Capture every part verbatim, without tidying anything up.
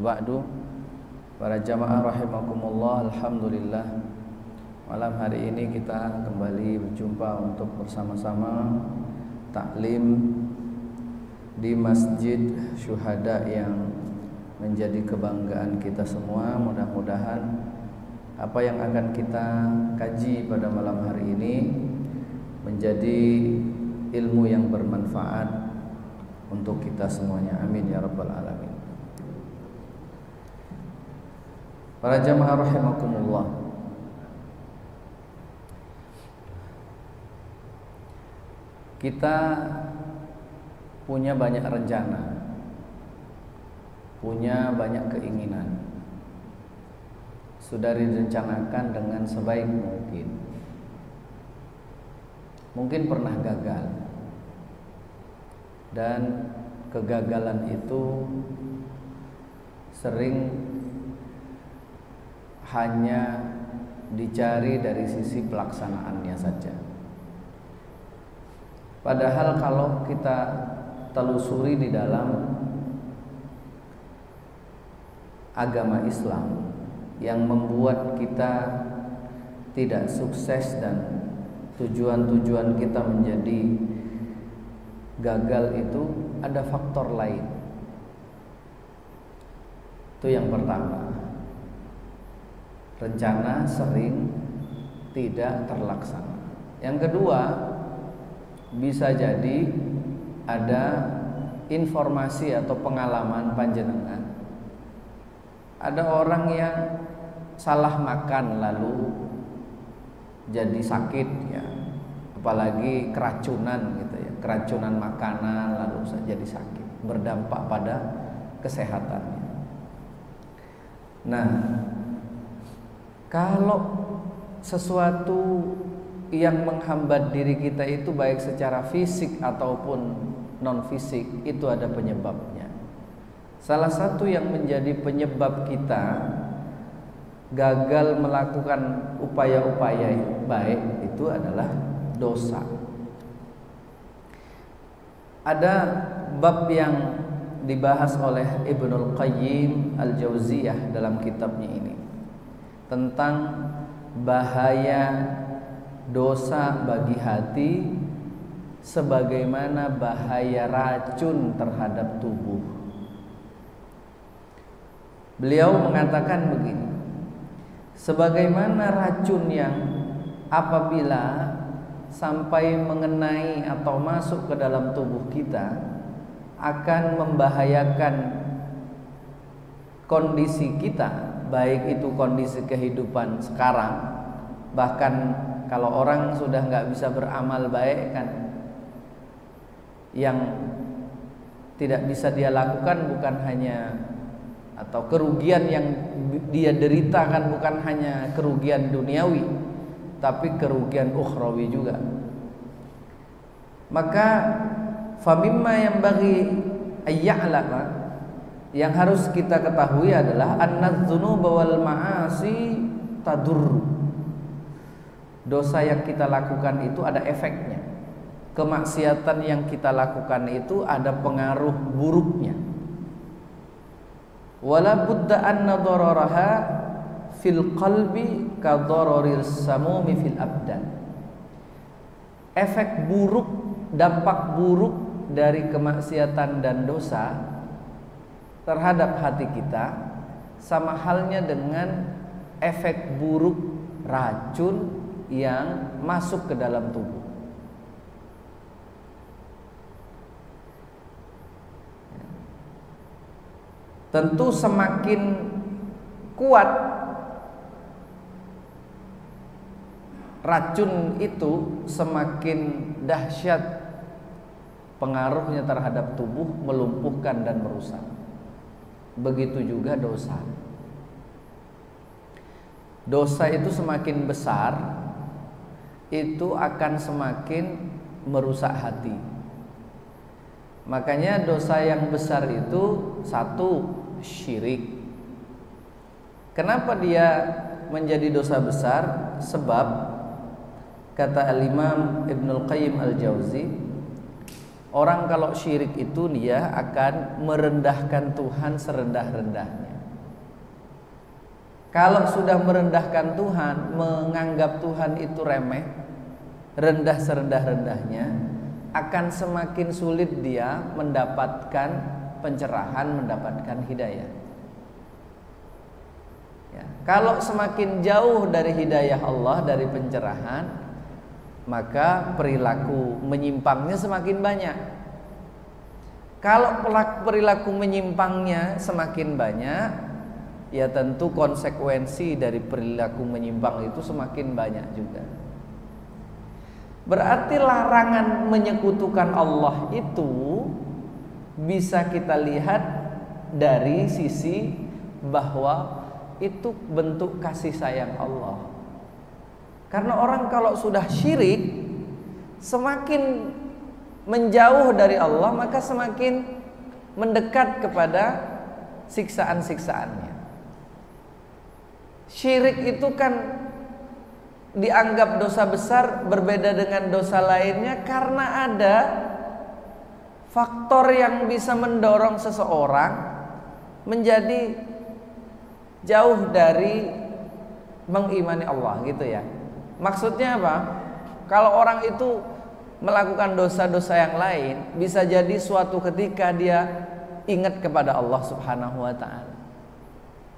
Wa ba'du, para jamaah rahimakumullah, alhamdulillah. Malam hari ini kita kembali berjumpa untuk bersama-sama taklim di Masjid Syuhada yang menjadi kebanggaan kita semua. Mudah-mudahan apa yang akan kita kaji pada malam hari ini menjadi ilmu yang bermanfaat untuk kita semuanya. Amin ya rabbal alamin. Para jamaah rahimakumullah, kita punya banyak rencana, punya banyak keinginan, sudah direncanakan dengan sebaik mungkin. Mungkin pernah gagal, dan kegagalan itu sering hanya dicari dari sisi pelaksanaannya saja. Padahal kalau kita telusuri di dalam agama Islam, yang membuat kita tidak sukses dan tujuan-tujuan kita menjadi gagal itu ada faktor lain. Itu yang pertama, rencana sering tidak terlaksana. Yang kedua, bisa jadi ada informasi atau pengalaman panjenengan. Ada orang yang salah makan lalu jadi sakit, ya, apalagi keracunan gitu ya, keracunan makanan lalu jadi sakit, berdampak pada kesehatannya. Nah, kalau sesuatu yang menghambat diri kita itu baik secara fisik ataupun non fisik, itu ada penyebabnya. Salah satu yang menjadi penyebab kita gagal melakukan upaya-upaya baik itu adalah dosa. Ada bab yang dibahas oleh Ibnul Qayyim Al-Jawziyah dalam kitabnya ini tentang bahaya dosa bagi hati sebagaimana bahaya racun terhadap tubuh. Beliau mengatakan begini, sebagaimana racun yang apabila sampai mengenai atau masuk ke dalam tubuh kita akan membahayakan kondisi kita, baik itu kondisi kehidupan sekarang. Bahkan kalau orang sudah nggak bisa beramal baik, kan yang tidak bisa dia lakukan bukan hanya, atau kerugian yang dia derita kan bukan hanya kerugian duniawi, tapi kerugian ukhrawi juga. Maka famimma yang bagi ayya'lama, yang harus kita ketahui adalah annadz-dzunuba wal ma'asi tadur. Dosa yang kita lakukan itu ada efeknya. Kemaksiatan yang kita lakukan itu ada pengaruh buruknya. Wala budda anna dhararaha fil qalbi ka dhararil samumi fil abdan. Efek buruk, dampak buruk dari kemaksiatan dan dosa terhadap hati kita sama halnya dengan efek buruk racun yang masuk ke dalam tubuh. Tentu semakin kuat racun itu, semakin dahsyat pengaruhnya terhadap tubuh, melumpuhkan dan merusak. Begitu juga dosa. Dosa itu semakin besar, itu akan semakin merusak hati. Makanya dosa yang besar itu, satu, syirik. Kenapa dia menjadi dosa besar? Sebab kata Al-Imam Ibnul Qayyim Al-Jawzi, Orang kalau syirik itu dia akan merendahkan Tuhan serendah-rendahnya. Kalau sudah merendahkan Tuhan, menganggap Tuhan itu remeh, rendah serendah-rendahnya, akan semakin sulit dia mendapatkan pencerahan, mendapatkan hidayah. Ya, kalau semakin jauh dari hidayah Allah, dari pencerahan, maka perilaku menyimpangnya semakin banyak. Kalau perilaku menyimpangnya semakin banyak, ya tentu konsekuensi dari perilaku menyimpang itu semakin banyak juga. Berarti larangan menyekutukan Allah itu bisa kita lihat dari sisi bahwa itu bentuk kasih sayang Allah. Karena orang kalau sudah syirik, semakin menjauh dari Allah, maka semakin mendekat kepada siksaan-siksaannya. Syirik itu kan dianggap dosa besar, berbeda dengan dosa lainnya karena ada faktor yang bisa mendorong seseorang menjadi jauh dari mengimani Allah, gitu ya. Maksudnya apa? Kalau orang itu melakukan dosa-dosa yang lain, bisa jadi suatu ketika dia ingat kepada Allah Subhanahu wa ta'ala.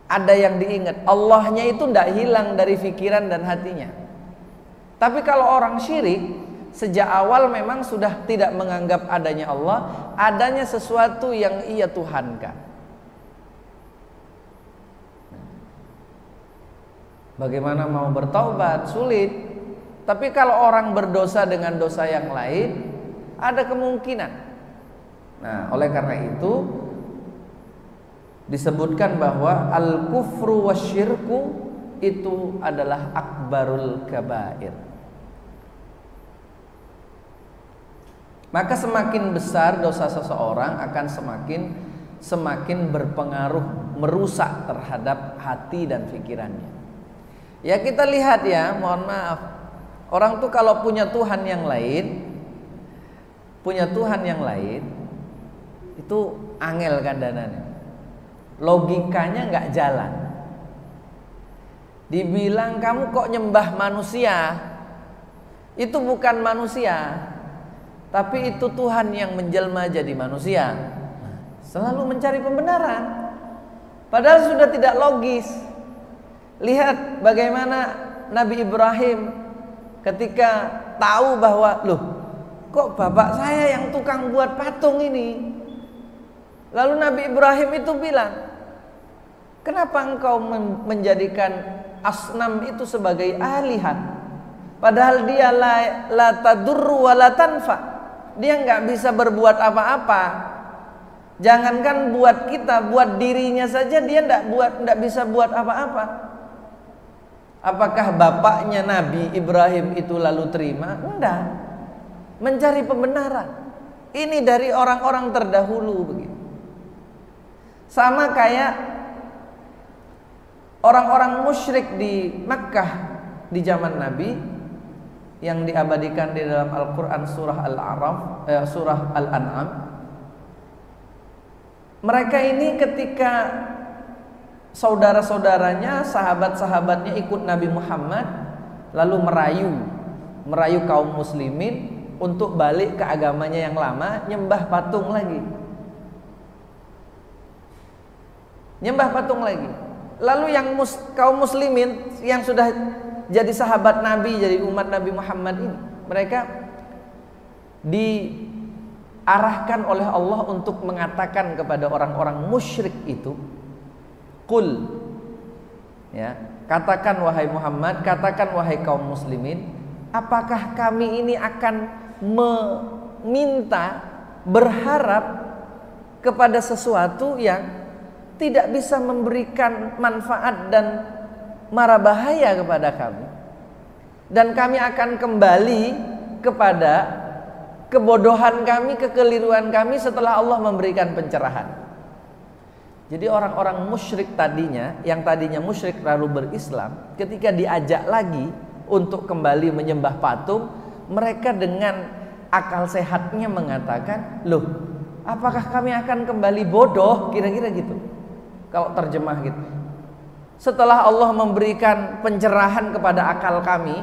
Ada yang diingat Allahnya itu tidak hilang dari pikiran dan hatinya. Tapi kalau orang syirik, sejak awal memang sudah tidak menganggap adanya Allah, adanya sesuatu yang ia tuhankan. Bagaimana mau bertaubat? Sulit. Tapi kalau orang berdosa dengan dosa yang lain, ada kemungkinan. Nah, oleh karena itu disebutkan bahwa al-kufru wasyirku itu adalah akbarul kabair. Maka semakin besar dosa seseorang akan semakin semakin berpengaruh, merusak terhadap hati dan pikirannya. Ya kita lihat ya, mohon maaf. Orang tuh kalau punya Tuhan yang lain, punya Tuhan yang lain itu angel kandanannya. Logikanya nggak jalan. Dibilang kamu kok nyembah manusia, itu bukan manusia, tapi itu Tuhan yang menjelma jadi manusia. Selalu mencari pembenaran, padahal sudah tidak logis. Lihat bagaimana Nabi Ibrahim ketika tahu bahwa loh, kok bapak saya yang tukang buat patung ini. Lalu Nabi Ibrahim itu bilang, kenapa engkau menjadikan asnam itu sebagai alihat? Padahal dia la, la tadurru wa la tanfa. Dia nggak bisa berbuat apa-apa. Jangankan buat kita, buat dirinya saja dia nggak buat, nggak bisa buat apa-apa. Apakah bapaknya Nabi Ibrahim itu lalu terima? Enggak. Mencari pembenaran. Ini dari orang-orang terdahulu begitu. Sama kayak orang-orang musyrik di Mekkah di zaman Nabi yang diabadikan di dalam Al-Quran Surah Al-A'raf, eh, Surah Al-An'am. Mereka ini ketika saudara-saudaranya, sahabat-sahabatnya ikut Nabi Muhammad, lalu merayu, merayu kaum muslimin untuk balik ke agamanya yang lama, nyembah patung lagi, nyembah patung lagi. Lalu yang mus, kaum muslimin yang sudah jadi sahabat Nabi, jadi umat Nabi Muhammad ini, mereka diarahkan oleh Allah untuk mengatakan kepada orang-orang musyrik itu, Qul, ya, katakan wahai Muhammad, katakan wahai kaum muslimin, apakah kami ini akan meminta, berharap kepada sesuatu yang tidak bisa memberikan manfaat dan mara bahaya kepada kami, dan kami akan kembali kepada kebodohan kami, kekeliruan kami setelah Allah memberikan pencerahan. Jadi orang-orang musyrik tadinya, yang tadinya musyrik lalu berislam, ketika diajak lagi untuk kembali menyembah patung, mereka dengan akal sehatnya mengatakan, loh, apakah kami akan kembali bodoh? Kira-kira gitu kalau terjemah gitu. Setelah Allah memberikan pencerahan kepada akal kami,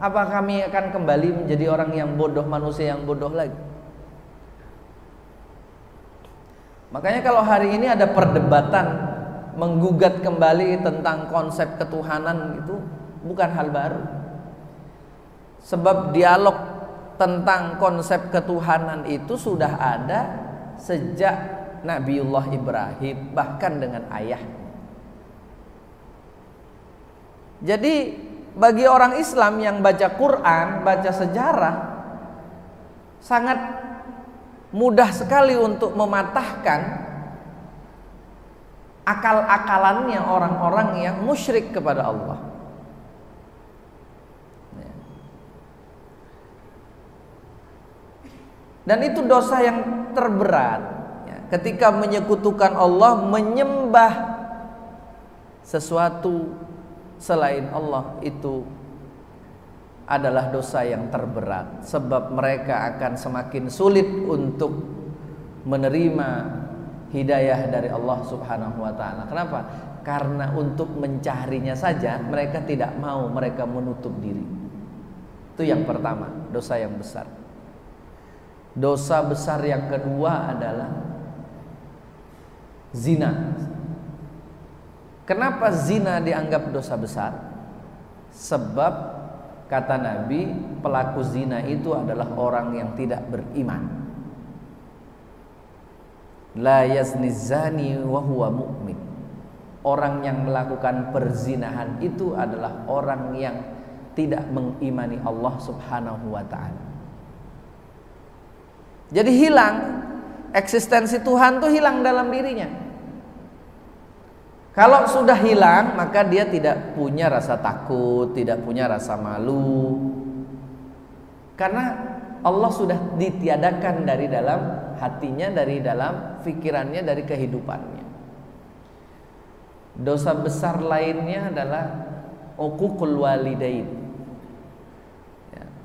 apa kami akan kembali menjadi orang yang bodoh, manusia yang bodoh lagi? Makanya kalau hari ini ada perdebatan menggugat kembali tentang konsep ketuhanan, itu bukan hal baru. Sebab dialog tentang konsep ketuhanan itu sudah ada sejak Nabiullah Ibrahim, bahkan dengan ayah. Jadi bagi orang Islam yang baca Quran, baca sejarah, sangat mudah sekali untuk mematahkan akal-akalannya orang-orang yang musyrik kepada Allah. Dan itu dosa yang terberat, ketika menyekutukan Allah, menyembah sesuatu selain Allah. Itu adalah dosa yang terberat, sebab mereka akan semakin sulit untuk menerima hidayah dari Allah Subhanahu wa Ta'ala. Kenapa? Karena untuk mencarinya saja mereka tidak mau, mereka menutup diri. Itu yang pertama, dosa yang besar. Dosa besar yang kedua adalah zina. Kenapa zina dianggap dosa besar? Sebab kata Nabi, pelaku zina itu adalah orang yang tidak beriman. La yazni zani wa huwa mu'min. Orang yang melakukan perzinahan itu adalah orang yang tidak mengimani Allah Subhanahu wa Ta'ala. Jadi hilang eksistensi Tuhan tuh hilang dalam dirinya. Kalau sudah hilang, maka dia tidak punya rasa takut, tidak punya rasa malu, karena Allah sudah ditiadakan dari dalam hatinya, dari dalam pikirannya, dari kehidupannya. Dosa besar lainnya adalah uququl walidain,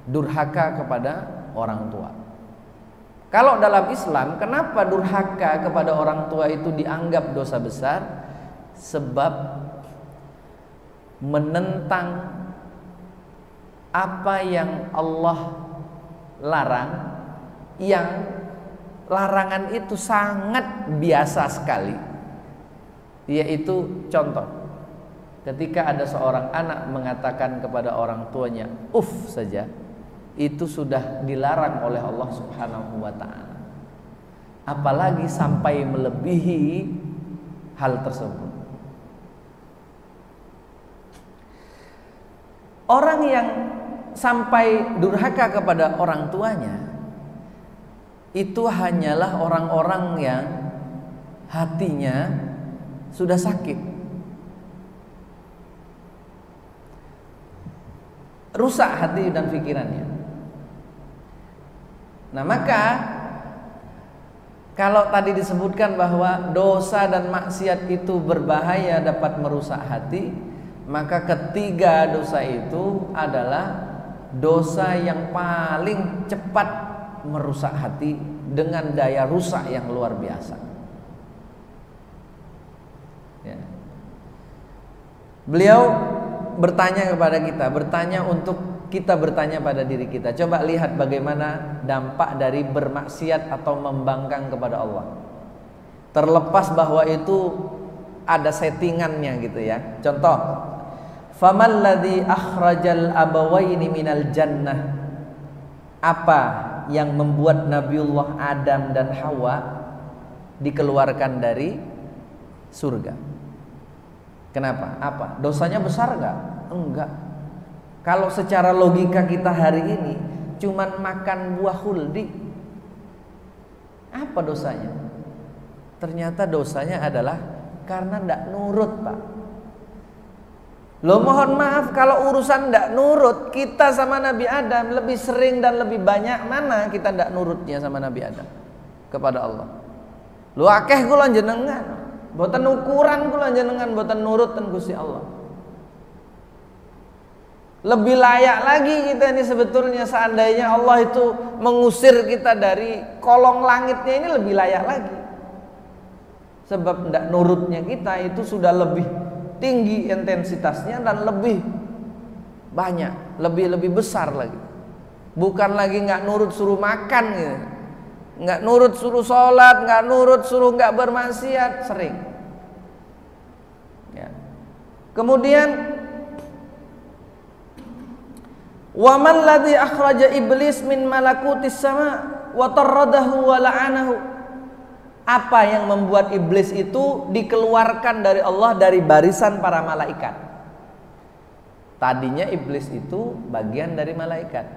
durhaka kepada orang tua. Kalau dalam Islam, kenapa durhaka kepada orang tua itu dianggap dosa besar? Sebab menentang apa yang Allah larang, yang larangan itu sangat biasa sekali. Yaitu contoh, ketika ada seorang anak mengatakan kepada orang tuanya uff saja, itu sudah dilarang oleh Allah Subhanahu wa Ta'ala, apalagi sampai melebihi hal tersebut. Orang yang sampai durhaka kepada orang tuanya itu hanyalah orang-orang yang hatinya sudah sakit, rusak hati dan pikirannya. Nah, maka kalau tadi disebutkan bahwa dosa dan maksiat itu berbahaya, dapat merusak hati, maka ketiga dosa itu adalah dosa yang paling cepat merusak hati dengan daya rusak yang luar biasa. Ya. Beliau bertanya kepada kita, bertanya untuk kita bertanya pada diri kita. Coba lihat bagaimana dampak dari bermaksiat atau membangkang kepada Allah. Terlepas bahwa itu ada settingannya gitu ya. Contoh, faman ladzi akhrajal abawaini minal jannah. Apa yang membuat Nabiullah Adam dan Hawa dikeluarkan dari surga? Kenapa? Apa? Dosanya besar enggak? Enggak. Kalau secara logika kita hari ini, cuman makan buah huldi, apa dosanya? Ternyata dosanya adalah karena tidak nurut, Pak. Loh, mohon maaf, kalau urusan tidak nurut, kita sama Nabi Adam lebih sering dan lebih banyak mana kita tidak nurutnya sama Nabi Adam kepada Allah. Loh, akeh kula jenengan, boten ukuran kula jenengan, boten nurutan Gusti Allah. Lebih layak lagi kita ini sebetulnya seandainya Allah itu mengusir kita dari kolong langitnya, ini lebih layak lagi. Sebab tidak nurutnya kita itu sudah lebih tinggi intensitasnya dan lebih banyak, lebih lebih besar lagi. Bukan lagi nggak nurut suruh makan gitu, nggak nurut suruh sholat, nggak nurut suruh nggak bermaksiat, sering. Ya. Kemudian waman ladzi akhraja iblis min malakutis sama wa tarradahu wa la'anahu. Apa yang membuat iblis itu dikeluarkan dari Allah dari barisan para malaikat? Tadinya iblis itu bagian dari malaikat,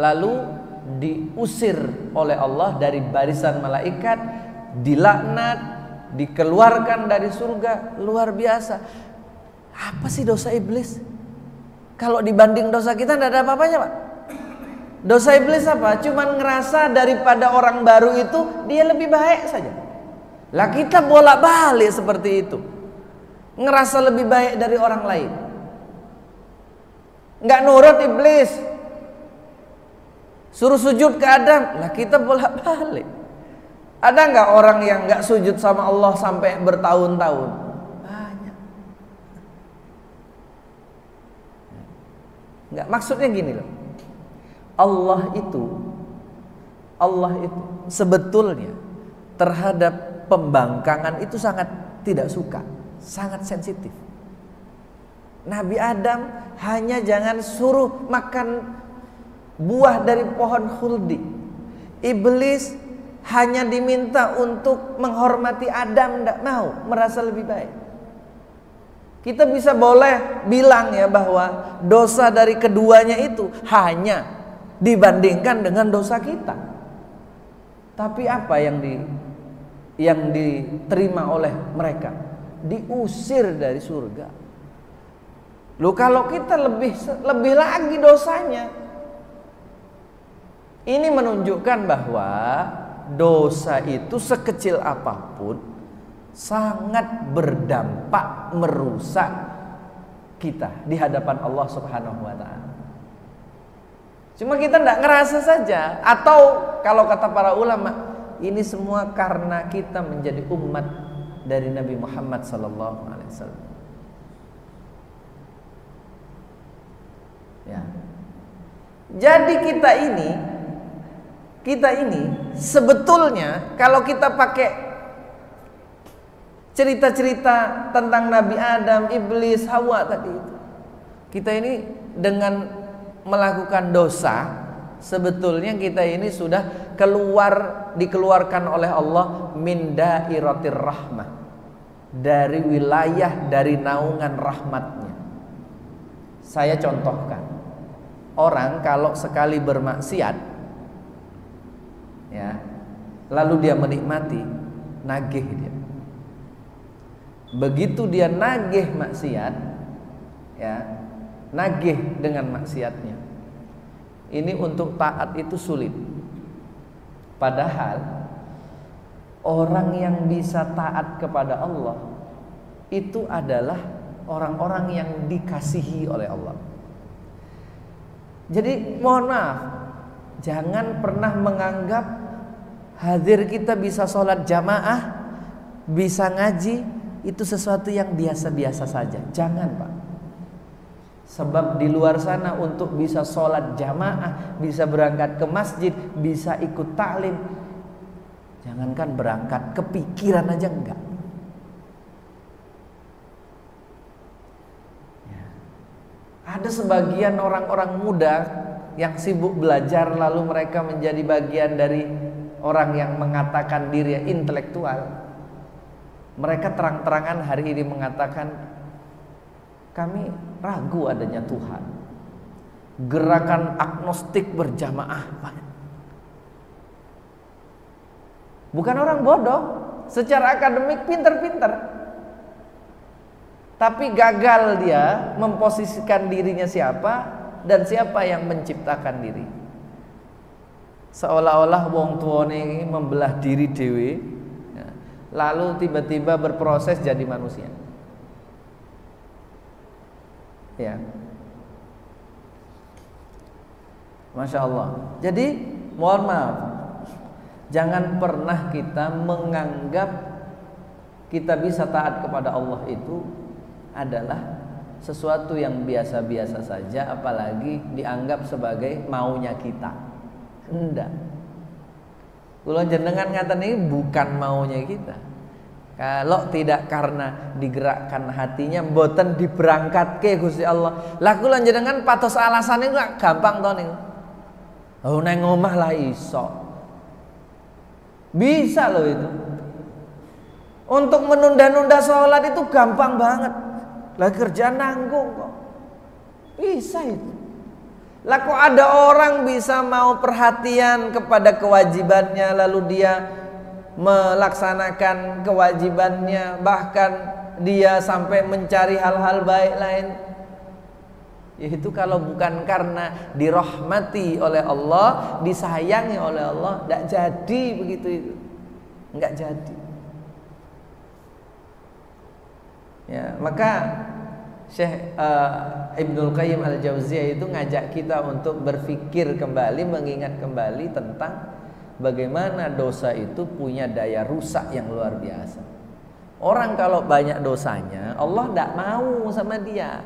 lalu diusir oleh Allah dari barisan malaikat, dilaknat, dikeluarkan dari surga. Luar biasa. Apa sih dosa iblis? Kalau dibanding dosa kita tidak ada apa-apanya, Pak. Dosa iblis apa? Cuman ngerasa daripada orang baru itu dia lebih baik saja. Lah kita bolak-balik seperti itu, ngerasa lebih baik dari orang lain. Nggak nurut iblis, suruh sujud ke Adam, lah kita bolak-balik. Ada nggak orang yang nggak sujud sama Allah sampai bertahun-tahun? Enggak, maksudnya gini loh. Allah itu Allah itu sebetulnya terhadap pembangkangan itu sangat tidak suka, sangat sensitif. Nabi Adam hanya jangan suruh makan buah dari pohon khuldi. Iblis hanya diminta untuk menghormati Adam, enggak mau, merasa lebih baik. Kita bisa boleh bilang ya bahwa dosa dari keduanya itu hanya dibandingkan dengan dosa kita. Tapi apa yang di yang diterima oleh mereka? Diusir dari surga. Loh, kalau kita lebih lebih lagi dosanya. Ini menunjukkan bahwa dosa itu sekecil apapun sangat berdampak merusak kita di hadapan Allah Subhanahu wa Ta'ala. Cuma kita tidak ngerasa saja, atau kalau kata para ulama, ini semua karena kita menjadi umat dari Nabi Muhammad Sallallahu Alaihi Wasallam. Ya. Jadi kita ini, kita ini sebetulnya kalau kita pakai cerita-cerita tentang Nabi Adam, Iblis, Hawa tadi itu, kita ini dengan melakukan dosa sebetulnya kita ini sudah keluar, dikeluarkan oleh Allah min dairatir rahmah, dari wilayah, dari naungan rahmatnya. Saya contohkan, orang kalau sekali bermaksiat ya, lalu dia menikmati, nagih dia. Begitu dia nagih maksiat, ya, nagih dengan maksiatnya. Ini untuk taat itu sulit. Padahal orang yang bisa taat kepada Allah itu adalah orang-orang yang dikasihi oleh Allah. Jadi mohon maaf, jangan pernah menganggap hadir kita bisa sholat jamaah, bisa ngaji, itu sesuatu yang biasa-biasa saja. Jangan, Pak. Sebab di luar sana untuk bisa sholat jamaah, bisa berangkat ke masjid, bisa ikut taklim, jangankan berangkat, kepikiran aja enggak. Ada sebagian orang-orang muda yang sibuk belajar, lalu mereka menjadi bagian dari orang yang mengatakan dirinya intelektual. Mereka terang-terangan hari ini mengatakan, kami ragu adanya Tuhan. Gerakan agnostik berjamaah. Bukan orang bodoh, secara akademik pinter-pinter, tapi gagal dia memposisikan dirinya siapa dan siapa yang menciptakan diri. Seolah-olah wong tuane membelah diri dhewe, lalu tiba-tiba berproses jadi manusia. Ya. Masya Allah. Jadi mohon maaf, jangan pernah kita menganggap kita bisa taat kepada Allah itu adalah sesuatu yang biasa-biasa saja, apalagi dianggap sebagai maunya kita. Enggak. Kula jenengan ngaten ini bukan maunya kita. Kalau tidak karena digerakkan hatinya, mboten diberangkatke Gusti Allah. Lah kula jenengan patos alasane gak gampang to niku. Oh nang omah lah iso. Bisa loh itu. Untuk menunda-nunda sholat itu gampang banget. Lah kerjaan nanggung kok. Bisa itu. Lah kok ada orang bisa mau perhatian kepada kewajibannya lalu dia melaksanakan kewajibannya, bahkan dia sampai mencari hal-hal baik lain. Yaitu kalau bukan karena dirahmati oleh Allah, disayangi oleh Allah, tidak jadi begitu itu, nggak jadi. Ya, maka Syekh uh, Ibnul Qayyim Al-Jawziyah itu ngajak kita untuk berpikir kembali, mengingat kembali tentang bagaimana dosa itu punya daya rusak yang luar biasa. Orang kalau banyak dosanya, Allah tidak mau sama dia.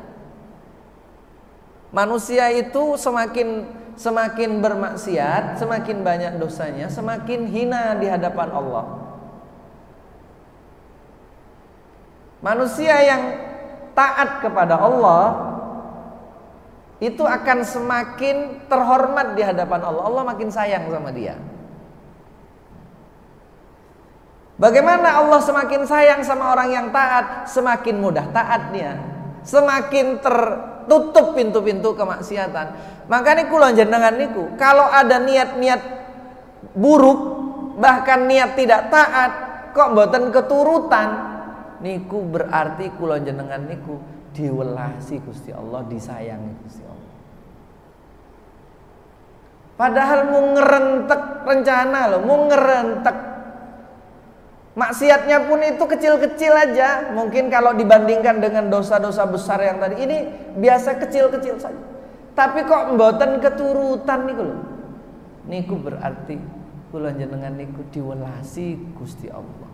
Manusia itu semakin semakin bermaksiat, semakin banyak dosanya, semakin hina di hadapan Allah. Manusia yang taat kepada Allah itu akan semakin terhormat di hadapan Allah. Allah makin sayang sama dia. Bagaimana Allah semakin sayang sama orang yang taat, semakin mudah taatnya, semakin tertutup pintu-pintu kemaksiatan. Makanya kula njenengan niku, kalau ada niat-niat buruk, bahkan niat tidak taat, kok mboten keturutan, niku berarti kula njenengan niku diwelasi Gusti Allah, disayangi Gusti Allah. Padahal mau ngerentek rencana loh, mau ngerentek. Maksiatnya pun itu kecil-kecil aja. Mungkin kalau dibandingkan dengan dosa-dosa besar yang tadi, ini biasa kecil-kecil saja. Tapi kok mboten keturutan niku lho. Niku berarti kula njenengan niku diwelasi Gusti Allah.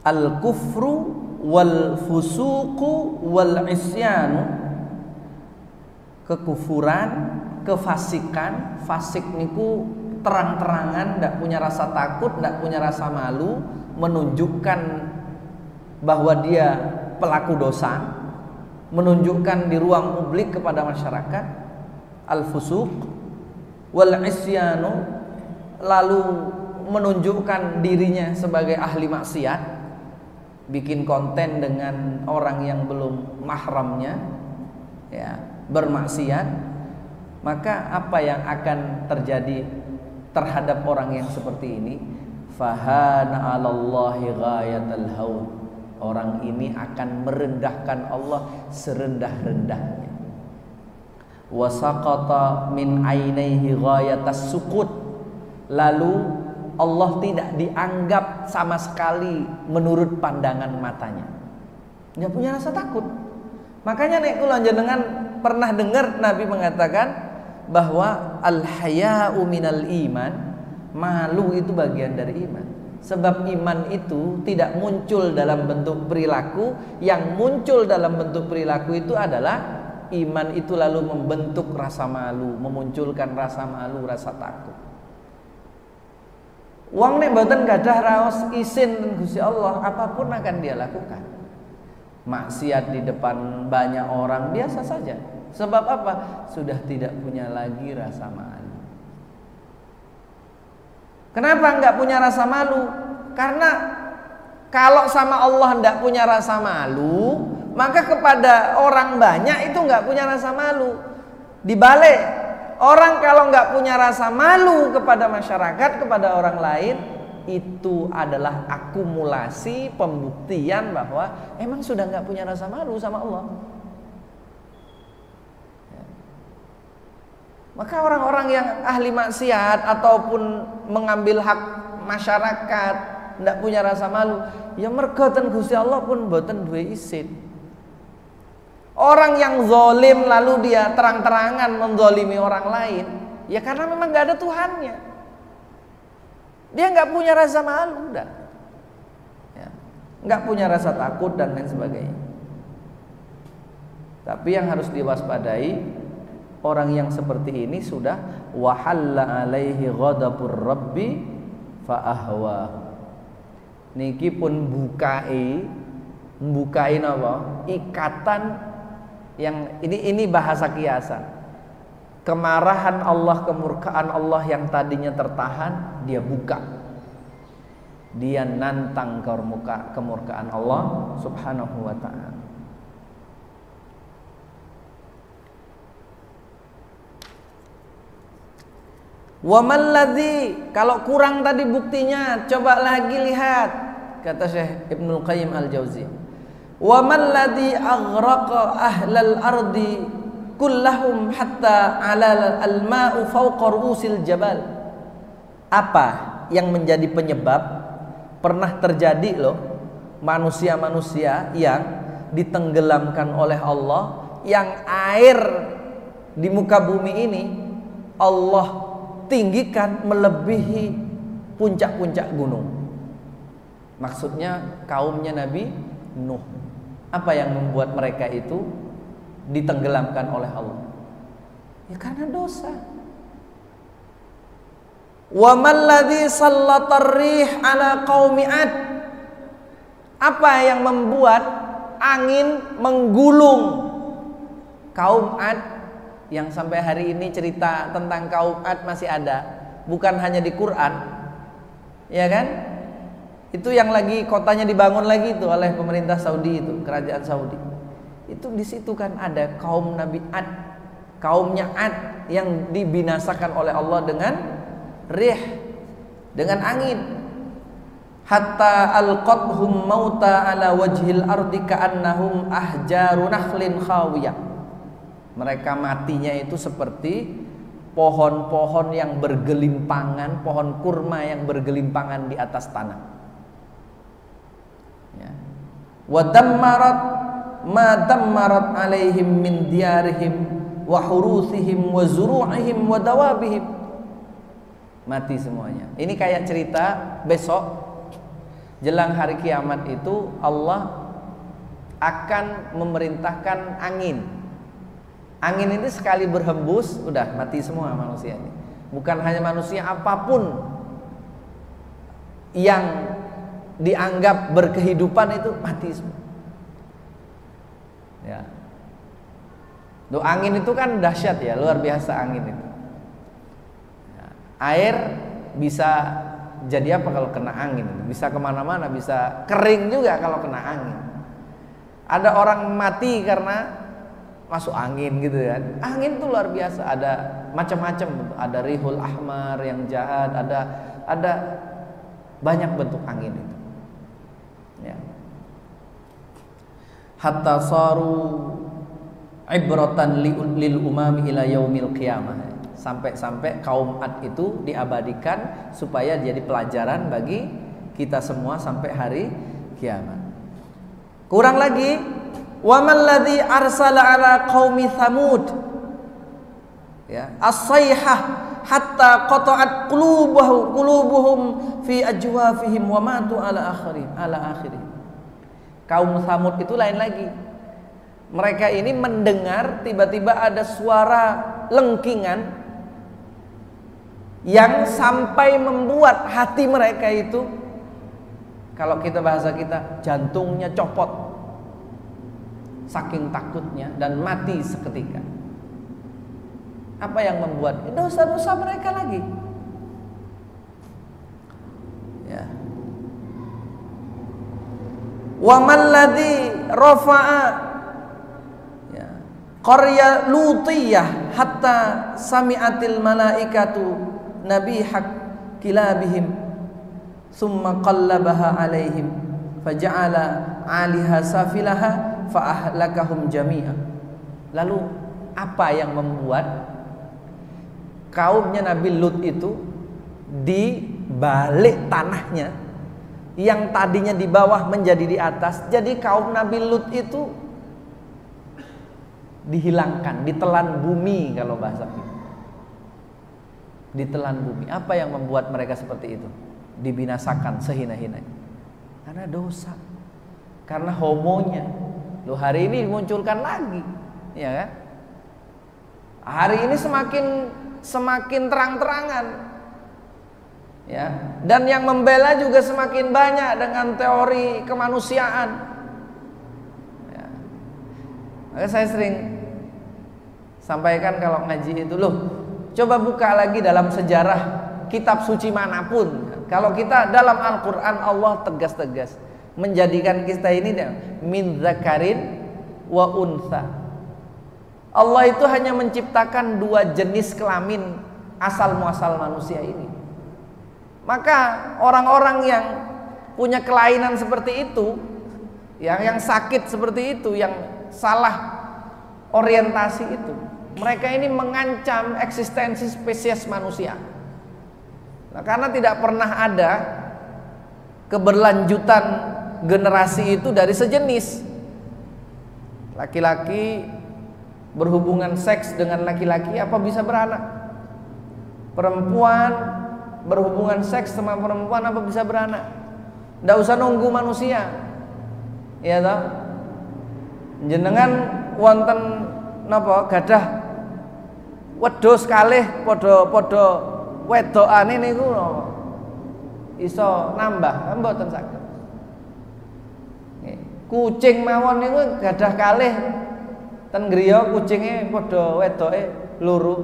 Al-kufru wal-fusuku wal-isyanu, kekufuran, kefasikan. Fasik niku terang-terangan, tidak punya rasa takut, tidak punya rasa malu, menunjukkan bahwa dia pelaku dosa, menunjukkan di ruang publik kepada masyarakat. Al-fusuk wal-isyanu, lalu menunjukkan dirinya sebagai ahli maksiat, bikin konten dengan orang yang belum mahramnya, ya, bermaksiat. Maka apa yang akan terjadi terhadap orang yang seperti ini? Fahana 'alallahi ghayatal haud. Orang ini akan merendahkan Allah serendah-rendahnya. Wasaqata min 'ainaihi ghayatas suqut. Lalu Allah tidak dianggap sama sekali menurut pandangan matanya. Dia punya rasa takut. Makanya nek kula njenengan pernah dengar Nabi mengatakan bahwa al-haya'u minal iman, malu itu bagian dari iman. Sebab iman itu tidak muncul dalam bentuk perilaku, yang muncul dalam bentuk perilaku itu adalah iman itu lalu membentuk rasa malu, memunculkan rasa malu, rasa takut. Wong nek mboten gadah raos isin ten Gusti Allah, apapun akan dia lakukan. Maksiat di depan banyak orang biasa saja. Sebab apa? Sudah tidak punya lagi rasa malu. Kenapa enggak punya rasa malu? Karena kalau sama Allah enggak punya rasa malu, maka kepada orang banyak itu enggak punya rasa malu. Dibalik, orang kalau nggak punya rasa malu kepada masyarakat, kepada orang lain, itu adalah akumulasi pembuktian bahwa emang sudah nggak punya rasa malu sama Allah. Maka orang-orang yang ahli maksiat ataupun mengambil hak masyarakat, ndak punya rasa malu, ya merga ten Gusti Allah pun mboten duwe izin. Orang yang zalim lalu dia terang-terangan menzalimi orang lain, ya karena memang nggak ada Tuhannya. Dia nggak punya rasa malu, dah. Nggak punya rasa takut dan lain sebagainya. Tapi yang harus diwaspadai, orang yang seperti ini sudah wahalla alaihi ghadabur rabbi faahwa. Niki pun bukai, bukain apa? Ikatan. Yang ini ini bahasa kiasan. Kemarahan Allah, kemurkaan Allah yang tadinya tertahan, dia buka. Dia nantang kemurkaan Allah Subhanahu wa ta'ala. Wa malladzi, kalau kurang tadi buktinya, coba lagi lihat. Kata Syekh Ibnul Qayyim Al-Jawziyah, wa man ladzi aghraqa ahlal ardi kullahum hatta 'alal al-ma'u fawqa ru'usil jabal. Apa yang menjadi penyebab pernah terjadi loh manusia-manusia yang ditenggelamkan oleh Allah, yang air di muka bumi ini Allah tinggikan melebihi puncak-puncak gunung. Maksudnya kaumnya Nabi Nuh. Apa yang membuat mereka itu ditenggelamkan oleh Allah? Ya karena dosa. Wa mal ladzi sallatar rih ala qaumi ad. Apa yang membuat angin menggulung kaum Ad, yang sampai hari ini cerita tentang kaum Ad masih ada, bukan hanya di Quran. Ya kan? Itu yang lagi kotanya dibangun lagi itu oleh pemerintah Saudi, itu kerajaan Saudi. Itu di situ kan ada kaum Nabi Ad, kaumnya Ad yang dibinasakan oleh Allah dengan rih, dengan angin. Hatta alqathum mauta ala wajhil ardi ka'annahum ahjaru nakhlin khawiyah. Mereka matinya itu seperti pohon-pohon yang bergelimpangan, pohon kurma yang bergelimpangan di atas tanah. Wa dammarat ma dammarat alaihim min diyarihim wa hurusihim wa zuru'ihim wa dawabihim. Mati semuanya. Ini kayak cerita besok jelang hari kiamat itu Allah akan memerintahkan angin. Angin ini sekali berhembus udah mati semua manusia ini. Bukan hanya manusia, apapun yang dianggap berkehidupan itu mati semua. Ya. Duh, angin itu kan dahsyat ya, luar biasa angin itu. Ya. Air bisa jadi apa kalau kena angin? Bisa kemana-mana, bisa kering juga kalau kena angin. Ada orang mati karena masuk angin gitu kan. Angin itu luar biasa, ada macam-macam. Ada rihul ahmar yang jahat, ada ada banyak bentuk angin itu. Hatta saru ibratan lil umami ila yaumil qiyamah. Sampai-sampai kaum Ad itu diabadikan supaya jadi pelajaran bagi kita semua sampai hari kiamat. Kurang lagi, wa man ladzi arsala ala qaumi tsamud ya as-sayhah hatta qata'at qulubuhum qulubuhum fi ajwafihim wa matu ala akhirin ala akhirin. Kaum Tsamud itu lain lagi. Mereka ini mendengar tiba-tiba ada suara lengkingan yang sampai membuat hati mereka itu, kalau kita bahasa kita, jantungnya copot saking takutnya, dan mati seketika. Apa yang membuat? Dosa-dosa mereka lagi. Ya. Wa man ladzi rafa'a ya qarya lutiyah hatta sami'atil malaikatu nabihak kilabihim summa qallabaha alaihim faja'ala 'aliha safilaha fa ahlakahum jami'a. Lalu apa yang membuat kaumnya Nabi Lut itu di balik tanahnya yang tadinya di bawah menjadi di atas. Jadi kaum Nabi Lut itu dihilangkan, ditelan bumi kalau bahasa kita. Ditelan bumi. Apa yang membuat mereka seperti itu? Dibinasakan sehina-hinanya. Karena dosa. Karena homonya. Loh, hari ini dimunculkan lagi, ya kan? Hari ini semakin semakin terang-terangan, ya. Dan yang membela juga semakin banyak dengan teori kemanusiaan. Ya. Maka saya sering sampaikan kalau ngaji itu, loh, coba buka lagi dalam sejarah kitab suci manapun. Kalau kita dalam Al-Quran, Allah tegas-tegas menjadikan kita ini min dzakarin wa untha. Allah itu hanya menciptakan dua jenis kelamin asal-muasal manusia ini. Maka orang-orang yang punya kelainan seperti itu, yang yang sakit seperti itu, yang salah orientasi itu, mereka ini mengancam eksistensi spesies manusia. Nah, karena tidak pernah ada keberlanjutan generasi itu dari sejenis. Laki-laki berhubungan seks dengan laki-laki, apa bisa beranak? Perempuan berhubungan seks sama perempuan, apa bisa beranak? Tidak usah nunggu manusia, ya toh. Jenengan wonten napa gadah wedhus kalih padha-padha wedokane niku napa? Iso nambah, mboten saged. Kucing mawon niku gadah kalih ten griya kucinge padha wedoke loro.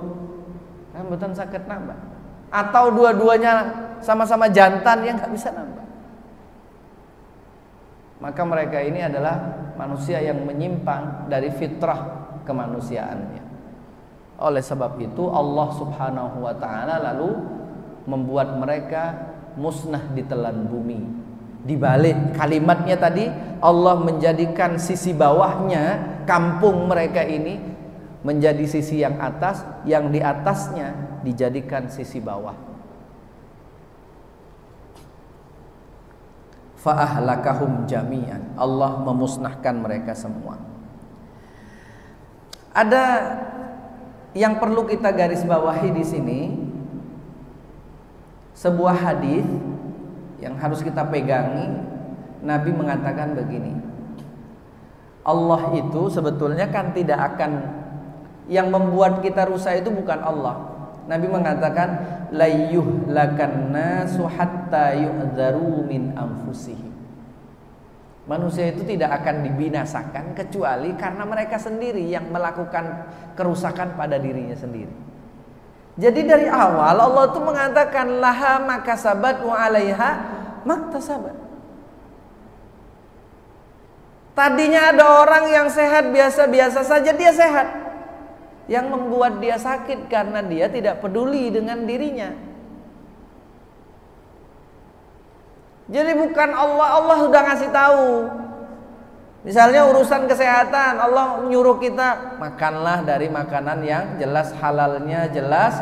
Kan mboten saged nambah. Atau dua-duanya sama-sama jantan yang enggak bisa nambah. Maka mereka ini adalah manusia yang menyimpang dari fitrah kemanusiaannya. Oleh sebab itu Allah Subhanahu wa taala lalu membuat mereka musnah di telan bumi. Dibalik kalimatnya tadi, Allah menjadikan sisi bawahnya kampung mereka ini menjadi sisi yang atas, yang di atasnya dijadikan sisi bawah. Fa'ahlakahum jami'an. Allah memusnahkan mereka semua. Ada yang perlu kita garis bawahi di sini, sebuah hadis yang harus kita pegangi. Nabi mengatakan begini, Allah itu sebetulnya kan tidak akan, yang membuat kita rusak itu bukan Allah. Nabi mengatakan la yuhlakan nasu hatta yu'dzaru min anfusihim. Manusia itu tidak akan dibinasakan kecuali karena mereka sendiri yang melakukan kerusakan pada dirinya sendiri. Jadi dari awal Allah itu mengatakan laha makasabat wa alaiha maktasabat. Tadinya ada orang yang sehat biasa-biasa saja, dia sehat. Yang membuat dia sakit karena dia tidak peduli dengan dirinya. Jadi bukan Allah, Allah sudah ngasih tahu. Misalnya urusan kesehatan, Allah nyuruh kita makanlah dari makanan yang jelas halalnya, jelas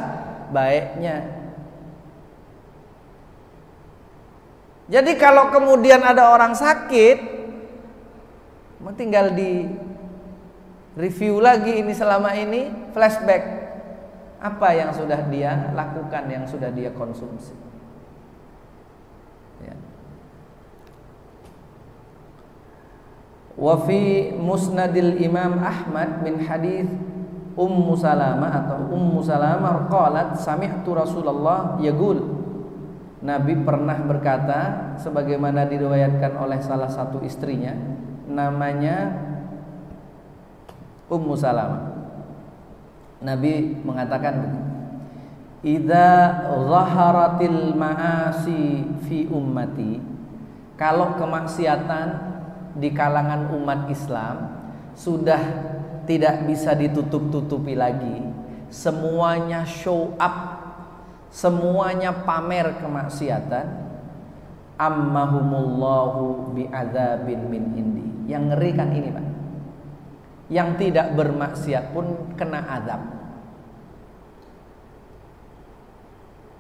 baiknya. Jadi kalau kemudian ada orang sakit, tinggal di review lagi ini, selama ini flashback apa yang sudah dia lakukan, yang sudah dia konsumsi. Wa fi musnadil Imam Ahmad min hadis Ummu Salamah atau Ummu Salamah qalat sami'tu Rasulullah yaqul. Nabi pernah berkata sebagaimana diriwayatkan oleh salah satu istrinya namanya Ummu Salamah. Nabi mengatakan begini, idza zaharatil ma'asi fi ummati, kalau kemaksiatan di kalangan umat Islam sudah tidak bisa ditutup-tutupi lagi, semuanya show up, semuanya pamer kemaksiatan, ammahumullahu bi'adzabin min indi. Yang ngeri kan ini, Pak, yang tidak bermaksiat pun kena azab.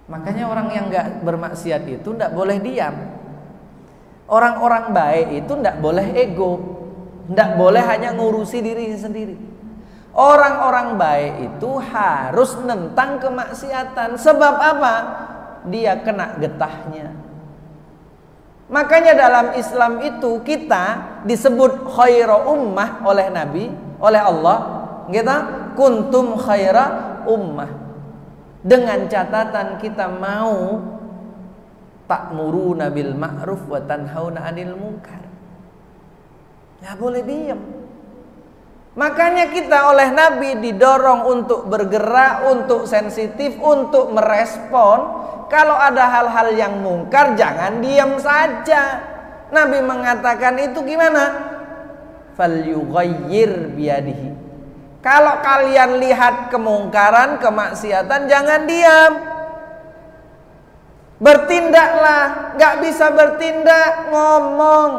Makanya orang yang nggak bermaksiat itu nggak boleh diam. Orang-orang baik itu nggak boleh ego, nggak boleh hanya ngurusi dirinya sendiri. Orang-orang baik itu harus nentang kemaksiatan. Sebab apa? Dia kena getahnya. Makanya dalam Islam itu kita disebut khairu ummah oleh Nabi, oleh Allah. Kita kuntum khaira ummah. Dengan catatan kita mau ta'muruna bil ma'ruf wa tanhauna 'anil munkar. Enggak boleh diam. Makanya kita oleh Nabi didorong untuk bergerak, untuk sensitif, untuk merespon. Kalau ada hal-hal yang mungkar, jangan diam saja. Nabi mengatakan itu gimana? Falyughayyir biyadihi. Kalau kalian lihat kemungkaran, kemaksiatan, jangan diam. Bertindaklah, nggak bisa bertindak, ngomong.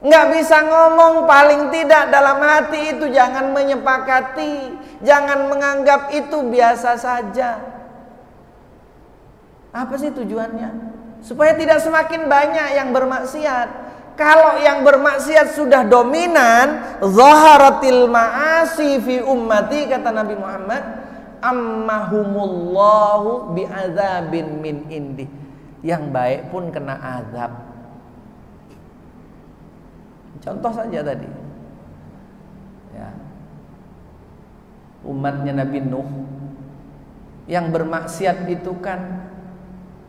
Nggak bisa ngomong, paling tidak dalam hati itu jangan menyepakati. Jangan menganggap itu biasa saja. Apa sih tujuannya? Supaya tidak semakin banyak yang bermaksiat. Kalau yang bermaksiat sudah dominan, zaharatil ma'asi fi ummati, kata Nabi Muhammad, ammahumullahu bi'adzabin min indi. Yang baik pun kena azab. Contoh saja tadi, ya. Umatnya Nabi Nuh yang bermaksiat itu kan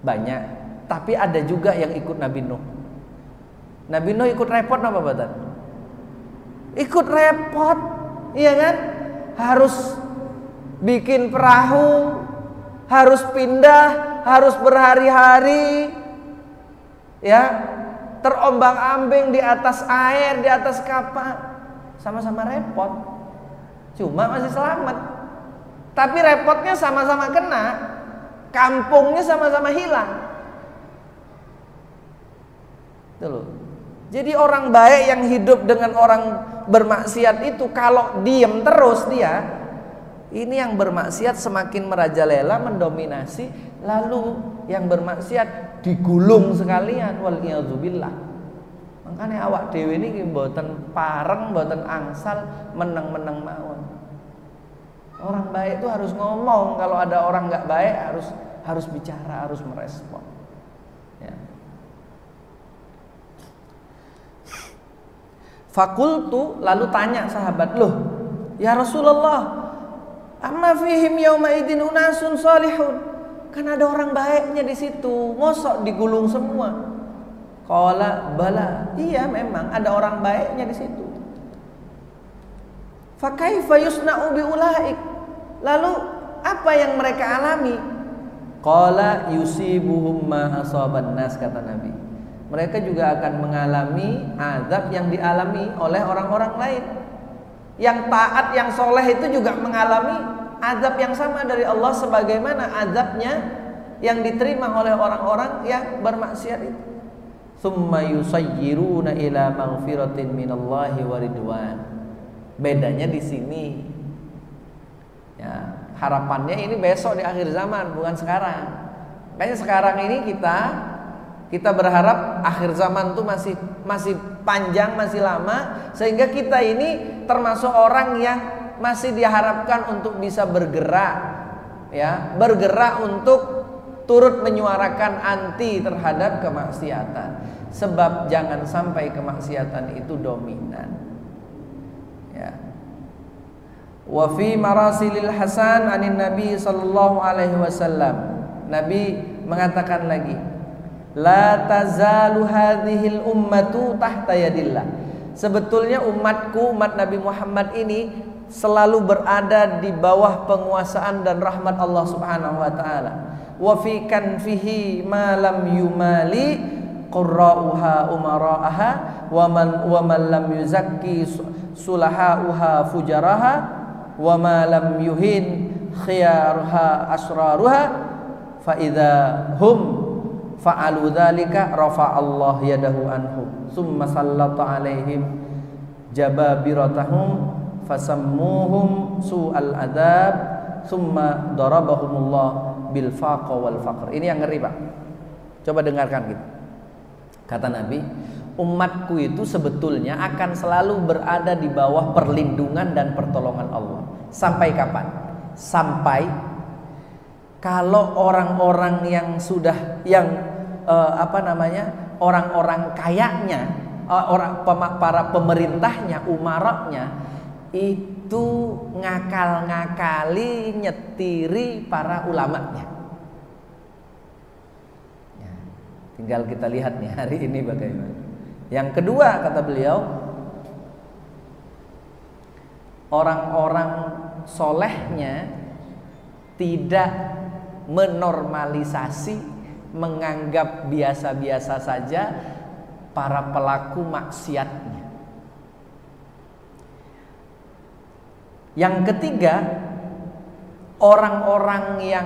banyak, tapi ada juga yang ikut Nabi Nuh. Nabi Nuh ikut repot apa badan? Ikut repot, iya kan? Harus bikin perahu, harus pindah, harus berhari-hari, ya, terombang-ambing di atas air, di atas kapal, sama-sama repot. Cuma masih selamat, tapi repotnya sama-sama kena, kampungnya sama-sama hilang. Itu loh. Jadi orang baik yang hidup dengan orang bermaksiat itu kalau diem terus dia, ini yang bermaksiat semakin merajalela, mendominasi, lalu yang bermaksiat digulung sekalian, waliyadzubillah. Makanya awak dewi ini mboten pareng, mboten angsal, meneng-meneng mawon. Orang baik itu harus ngomong, kalau ada orang nggak baik harus harus bicara, harus merespon. Ya. Fakultu, lalu tanya sahabat, loh, ya Rasulullah, amma fihim yauma idin unasun solihun, kan ada orang baiknya di situ, mosok digulung semua. Qala bala, iya memang ada orang baiknya di situ. Fa kaifa yusna'u bi ulaik, lalu apa yang mereka alami? Qala yusibuhum ma asaban nas, kata Nabi. Mereka juga akan mengalami azab yang dialami oleh orang-orang lain. Yang taat, yang soleh itu juga mengalami azab yang sama dari Allah. Sebagaimana azabnya yang diterima oleh orang-orang yang bermaksiat itu. Tsumma yusayyiruna ila maghfiratin minallahi wa ridwan. Bedanya di sini. Ya, harapannya ini besok di akhir zaman, bukan sekarang. Makanya sekarang ini kita... Kita berharap akhir zaman itu masih masih panjang, masih lama, sehingga kita ini termasuk orang yang masih diharapkan untuk bisa bergerak, ya, bergerak untuk turut menyuarakan anti terhadap kemaksiatan. Sebab jangan sampai kemaksiatan itu dominan. Ya. Wa fi marasilil hasan anin Nabi sallallahu alaihi wasallam. Nabi mengatakan lagi, la tazalu hadhil ummatu tahta yadillah. Sebetulnya umatku, umat Nabi Muhammad ini selalu berada di bawah penguasaan dan rahmat Allah Subhanahu wa taala. Wa fi kanfihi ma lam yumali qurra'uha umara'aha wa man wa man lam yuzakki sulaha'uha fujaraha wa ma lam yuhin khiyarha asraruha fa idza hum fa'alu dzalika rafa'allahu yadahu anhum summa sallatu 'alaihim jababiratahum fasammuhum su'al adzab summa darabahumullah bil faqa wal faqr. Ini yang ngeri, Pak. Coba dengarkan gitu. Kata Nabi, umatku itu sebetulnya akan selalu berada di bawah perlindungan dan pertolongan Allah. Sampai kapan? Sampai kalau orang-orang yang sudah yang eh, apa namanya? orang-orang kayanya, orang para pemerintahnya, umaroknya itu ngakal-ngakali nyetiri para ulamanya. Ya, tinggal kita lihat nih hari ini bagaimana. Yang kedua kata beliau, orang-orang solehnya tidak menormalisasi, menganggap biasa-biasa saja para pelaku maksiatnya. Yang ketiga, orang-orang yang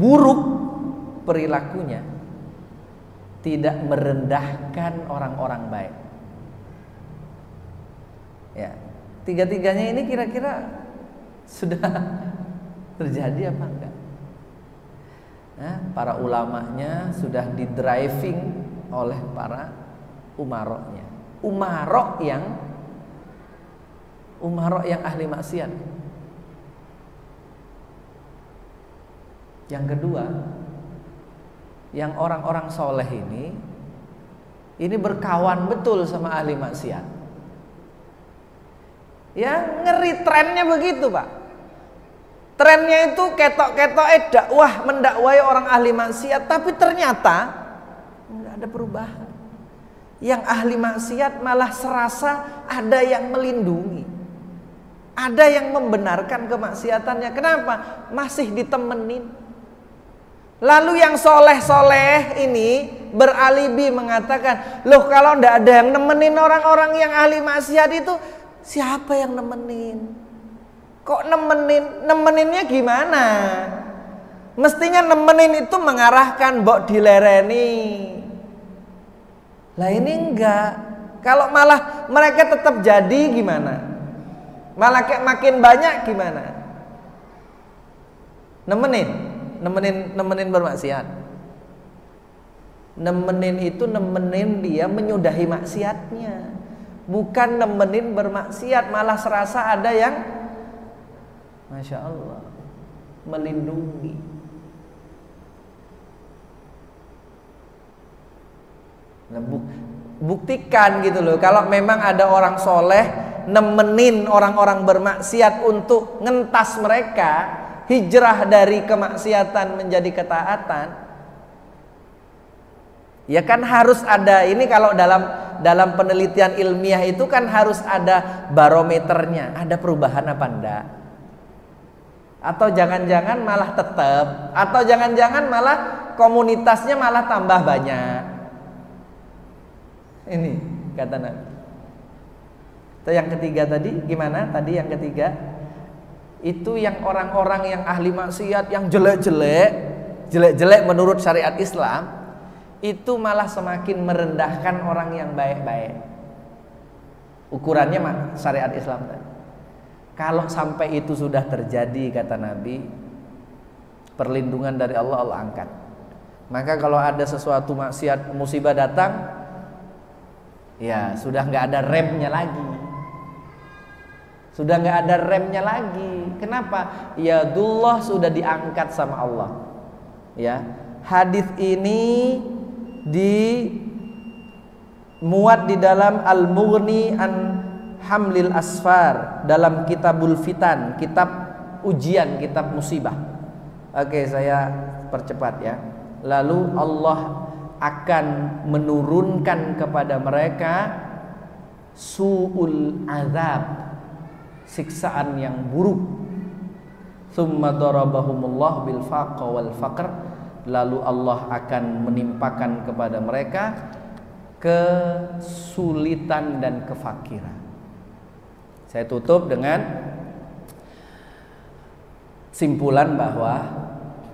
buruk perilakunya tidak merendahkan orang-orang baik. Ya, tiga-tiganya ini kira-kira sudah terjadi apa enggak? Nah, para ulamanya sudah di driving oleh para umaroknya, umarok yang Umarok yang ahli maksiat. Yang kedua, yang orang-orang soleh ini ini berkawan betul sama ahli maksiat. Ya, ngeri trennya begitu, Pak. Trennya itu ketok-ketok eh dakwah, mendakwai orang ahli maksiat, tapi ternyata nggak ada perubahan. Yang ahli maksiat malah serasa ada yang melindungi, ada yang membenarkan kemaksiatannya. Kenapa? Masih ditemenin. Lalu yang soleh-soleh ini beralibi mengatakan, loh kalau tidak ada yang nemenin orang-orang yang ahli maksiat itu, siapa yang nemenin? Kok nemenin? Nemeninnya gimana? Mestinya nemenin itu mengarahkan, mbok dilereni. Lah ini enggak. Kalau malah mereka tetap jadi gimana? Malah kayak makin banyak gimana? Nemenin, nemenin, nemenin bermaksiat. Nemenin itu nemenin dia menyudahi maksiatnya, bukan nemenin bermaksiat. Malah serasa ada yang, masya Allah, melindungi. Nah, buktikan gitu loh, kalau memang ada orang soleh nemenin orang-orang bermaksiat untuk ngentas mereka, hijrah dari kemaksiatan menjadi ketaatan, ya kan harus ada ini. Kalau dalam dalam penelitian ilmiah itu kan harus ada barometernya, ada perubahan apa enggak, atau jangan-jangan malah tetap, atau jangan-jangan malah komunitasnya malah tambah banyak. Ini kata Nabi. Yang ketiga tadi gimana? Tadi yang ketiga itu yang orang-orang yang ahli maksiat, yang jelek-jelek, jelek-jelek menurut syariat Islam, itu malah semakin merendahkan orang yang baik-baik. Ukurannya mana? Syariat Islam tadi. Kalau sampai itu sudah terjadi, kata Nabi, perlindungan dari Allah, Allah angkat. Maka kalau ada sesuatu maksiat, musibah datang, ya sudah nggak ada remnya lagi. Sudah nggak ada remnya lagi. Kenapa? Ya Allah sudah diangkat sama Allah. Ya, hadis ini dimuat di dalam Al-Mughni an Hamlil Asfar, dalam Kitabul Fitan, kitab ujian, kitab musibah. Oke, saya percepat ya. Lalu Allah akan menurunkan kepada mereka su'ul azab, siksaan yang buruk. Tsumma darabahumullah bil faqa wal faqr, lalu Allah akan menimpakan kepada mereka kesulitan dan kefakiran. Saya tutup dengan simpulan bahwa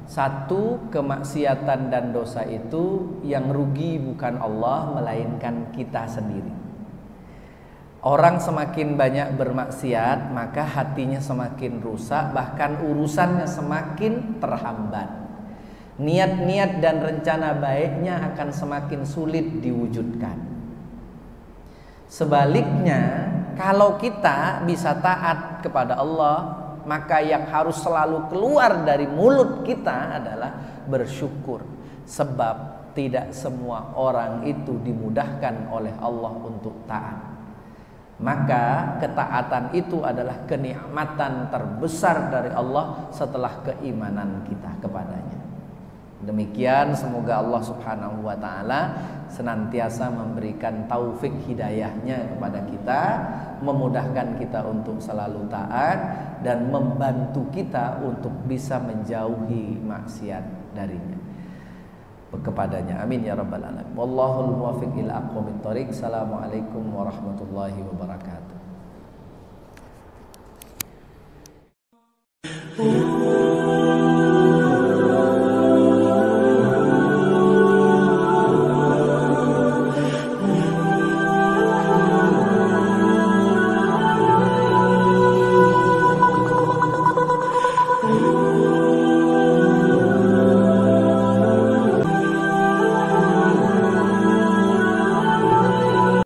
satu, kemaksiatan dan dosa itu yang rugi bukan Allah melainkan kita sendiri. Orang semakin banyak bermaksiat, maka hatinya semakin rusak, bahkan urusannya semakin terhambat. niat-niat dan rencana baiknya akan semakin sulit diwujudkan. Sebaliknya, kalau kita bisa taat kepada Allah, maka yang harus selalu keluar dari mulut kita adalah bersyukur. Sebab tidak semua orang itu dimudahkan oleh Allah untuk taat. Maka ketaatan itu adalah kenikmatan terbesar dari Allah setelah keimanan kita kepadanya. Demikian, semoga Allah Subhanahu wa Ta'ala senantiasa memberikan taufik hidayahnya kepada kita, memudahkan kita untuk selalu taat, dan membantu kita untuk bisa menjauhi maksiat darinya kepadanya. Amin ya rabbal alamin. Wallahul muwaffiq ila aqwamit thoriq. Assalamualaikum warahmatullahi wabarakatuh.